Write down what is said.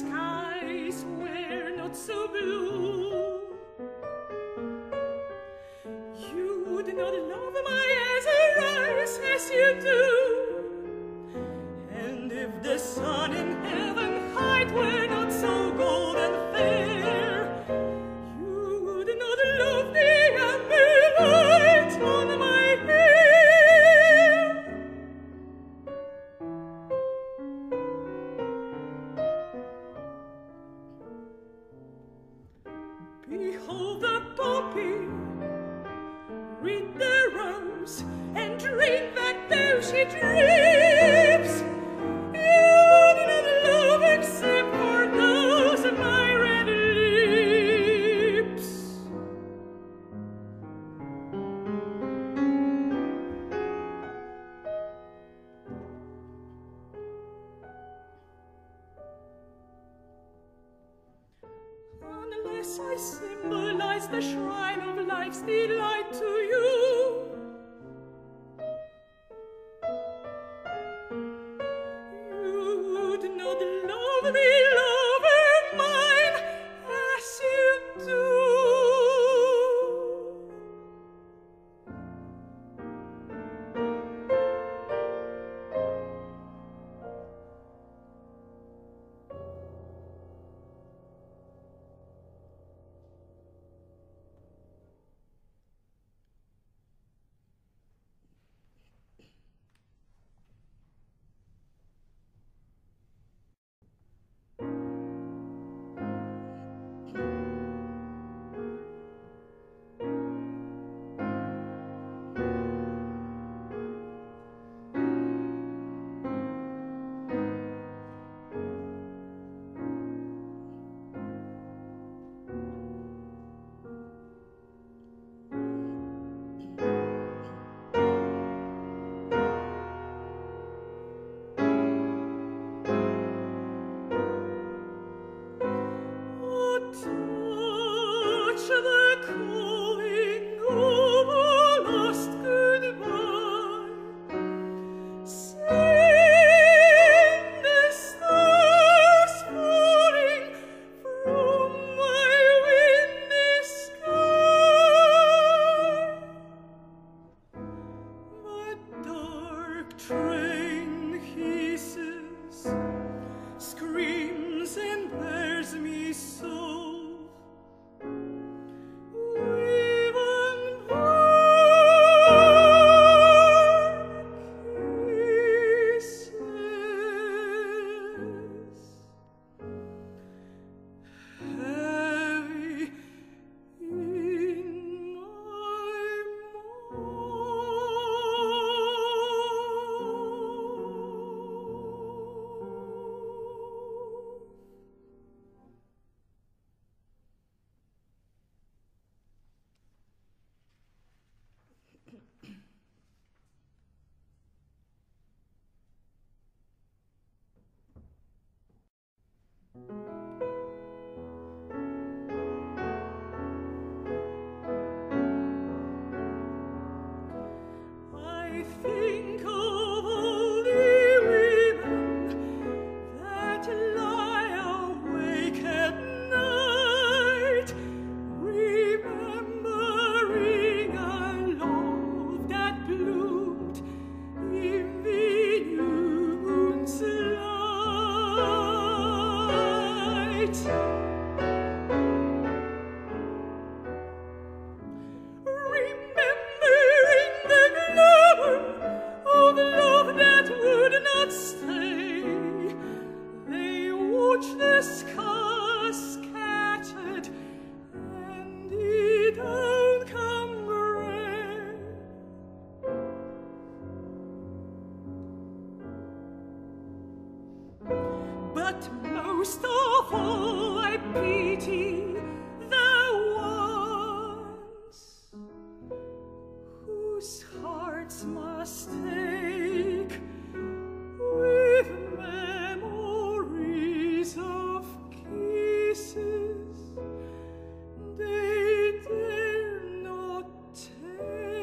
skies were not so blue, you would not love my Azarias as you do. And if the sun in heaven height were not so gold and fair, you would not love the amber light on my hair. Behold the poppy, read the rose, and dream that though she dreams, you would not love except for those of my red lips. Unless I symbolize the shrine of life's delight to you, you would not love me, lover mine, as you do. Train hisses, screams and bears me so. Even dark kisses, heavy in my mind. Think of all the women that lie awake at night, remembering a love that bloomed in the new moon's light. But most of all, I pity the ones whose hearts must ache with memories of kisses they dare not take.